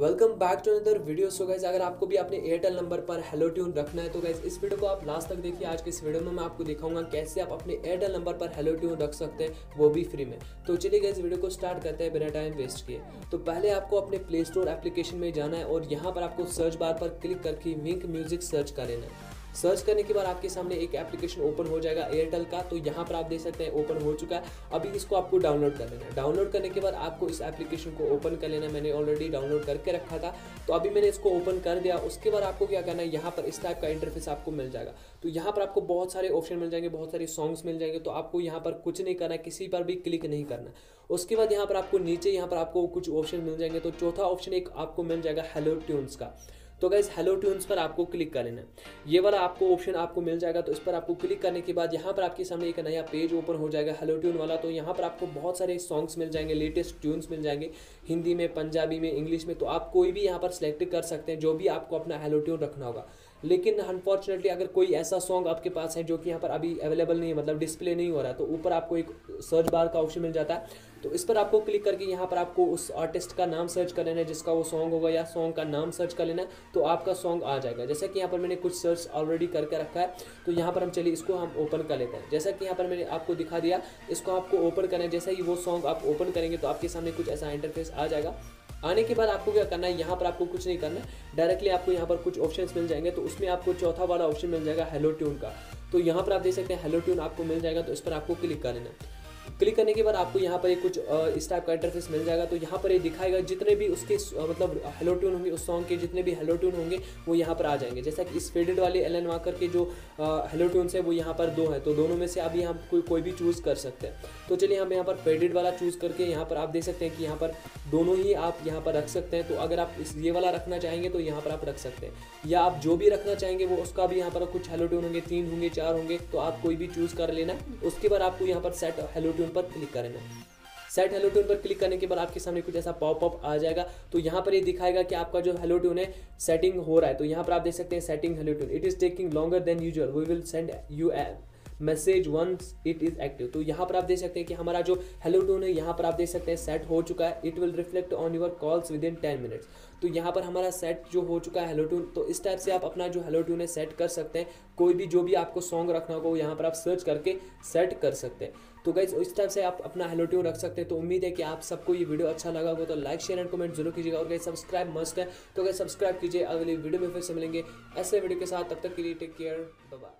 Welcome back to another video. So guys अगर आपको भी अपने एयरटेल नंबर पर हेलो ट्यून रखना है तो गाइस इस वीडियो को आप लास्ट तक देखिए। आज के इस वीडियो में मैं आपको दिखाऊंगा कैसे आप अपने एयरटेल नंबर पर हेलो ट्यून रख सकते हैं, वो भी फ्री में। तो चलिए गाइस वीडियो को स्टार्ट करते हैं बिना टाइम वेस्ट किए। तो पहले आपको अपने प्ले स्टोर एप्लीकेशन में जाना है और यहाँ पर आपको सर्च बार पर क्लिक करके विंक म्यूजिक सर्च कर लेना है। सर्च करने के बाद आपके सामने एक एप्लीकेशन ओपन हो जाएगा एयरटेल का। तो यहाँ पर आप देख सकते हैं ओपन हो चुका है। अभी इसको आपको डाउनलोड कर लेना है। डाउनलोड करने के बाद आपको इस एप्लीकेशन को ओपन कर लेना है। मैंने ऑलरेडी डाउनलोड करके रखा था तो अभी मैंने इसको ओपन कर दिया। उसके बाद आपको क्या करना है, यहाँ पर इस टाइप का इंटरफेस आपको मिल जाएगा। तो यहाँ पर आपको बहुत सारे ऑप्शन मिल जाएंगे, बहुत सारे सॉन्ग्स मिल जाएंगे। तो आपको यहाँ पर कुछ नहीं करना है, किसी पर भी क्लिक नहीं करना। उसके बाद यहाँ पर आपको नीचे यहाँ पर आपको कुछ ऑप्शन मिल जाएंगे। तो चौथा ऑप्शन एक आपको मिल जाएगा हेलो ट्यून्स का। तो गाइस हेलो ट्यून्स पर आपको क्लिक कर लेना है। ये वाला आपको ऑप्शन आपको मिल जाएगा। तो इस पर आपको क्लिक करने के बाद यहाँ पर आपके सामने एक नया पेज ओपन हो जाएगा हेलो ट्यून वाला। तो यहाँ पर आपको बहुत सारे सॉन्ग्स मिल जाएंगे, लेटेस्ट ट्यून्स मिल जाएंगे हिंदी में, पंजाबी में, इंग्लिश में। तो आप कोई भी यहाँ पर सेलेक्ट कर सकते हैं जो भी आपको अपना हेलो ट्यून रखना होगा। लेकिन अनफॉर्चुनेटली अगर कोई ऐसा सॉन्ग आपके पास है जो कि यहाँ पर अभी अवेलेबल नहीं है, मतलब डिस्प्ले नहीं हो रहा, तो ऊपर आपको एक सर्च बार का ऑप्शन मिल जाता है। तो इस पर आपको क्लिक करके यहाँ पर आपको उस आर्टिस्ट का नाम सर्च कर लेना है जिसका वो सॉन्ग होगा, या सॉन्ग का नाम सर्च कर लेना है तो आपका सॉन्ग आ जाएगा। जैसा कि यहाँ पर मैंने कुछ सर्च ऑलरेडी करके रखा है। तो यहाँ पर हम चलिए इसको हम ओपन कर लेते हैं। जैसा कि यहाँ पर मैंने आपको दिखा दिया, इसको आपको ओपन करना है। जैसा कि वो सॉन्ग आप ओपन करेंगे तो आपके सामने कुछ ऐसा इंटरफेस आ जाएगा। आने के बाद आपको क्या करना है, यहाँ पर आपको कुछ नहीं करना है। डायरेक्टली आपको यहाँ पर कुछ ऑप्शंस मिल जाएंगे। तो उसमें आपको चौथा वाला ऑप्शन मिल जाएगा हेलो ट्यून का। तो यहाँ पर आप देख सकते हैं हेलो ट्यून आपको मिल जाएगा। तो इस पर आपको क्लिक कर लेना है। क्लिक करने के बाद आपको यहाँ पर कुछ इस टाइप का इंटरफेस मिल जाएगा। तो यहाँ पर ये दिखाएगा जितने भी उसके मतलब हेलो ट्यून होंगे, उस सॉन्ग के जितने भी हेलो ट्यून होंगे वो यहाँ पर आ जाएंगे। जैसा कि इस फेडेड वाले एलन वाकर के जो हेलो ट्यून्स है वो यहाँ पर दो है। तो दोनों में से अभी हम कोई भी चूज़ कर सकते हैं। तो चलिए हम यहाँ पर फेडेड वाला चूज़ करके यहाँ पर आप देख सकते हैं कि यहाँ पर दोनों ही आप यहाँ पर रख सकते हैं। तो अगर आप इस ये वाला रखना चाहेंगे तो यहाँ पर आप रख सकते हैं, या आप जो भी रखना चाहेंगे वो उसका भी यहाँ पर कुछ हेलो ट्यून होंगे, 3 होंगे, 4 होंगे। तो आप कोई भी चूज़ कर लेना। उसके बाद आपको यहाँ पर सेट हेलो ट्यून पर क्लिक करना। सेट हेलो ट्यून पर क्लिक करने के बाद आपके सामने कुछ ऐसा पॉपअप आ जाएगा। तो यहाँ पर ये दिखाएगा कि आपका जो हेलो ट्यून है सेटिंग हो रहा है। तो यहाँ पर आप देख सकते हैं setting hello tune it is taking longer than usual, we will send you a message once it is active. तो यहाँ पर आप देख सकते हैं कि हमारा जो हेलो ट्यून है यहाँ पर आप देख सकते हैं सेट हो चुका है। It will reflect on your calls within 10 minutes. तो यहाँ पर हमारा सेट जो हो चुका है हेलो ट्यून। तो इस टाइप से आप अपना जो हेलो ट्यून है सेट कर सकते हैं। कोई भी जो भी आपको सॉन्ग रखना होगा वो यहाँ पर आप सर्च करके सेट कर सकते हैं। तो गाइज इस टाइप से आप अपना हेलो ट्यून रख सकते हैं। तो उम्मीद है कि आप सबको ये वीडियो अच्छा लगा होगा। तो लाइक, शेयर एंड कमेंट जरूर कीजिएगा और गाइज सब्सक्राइब मस्ट है। तो गाइज सब्सक्राइब कीजिए। अगले वीडियो में फिर से मिलेंगे ऐसे वीडियो के साथ। तब तक के लिए टेक केयर, बाय बाय।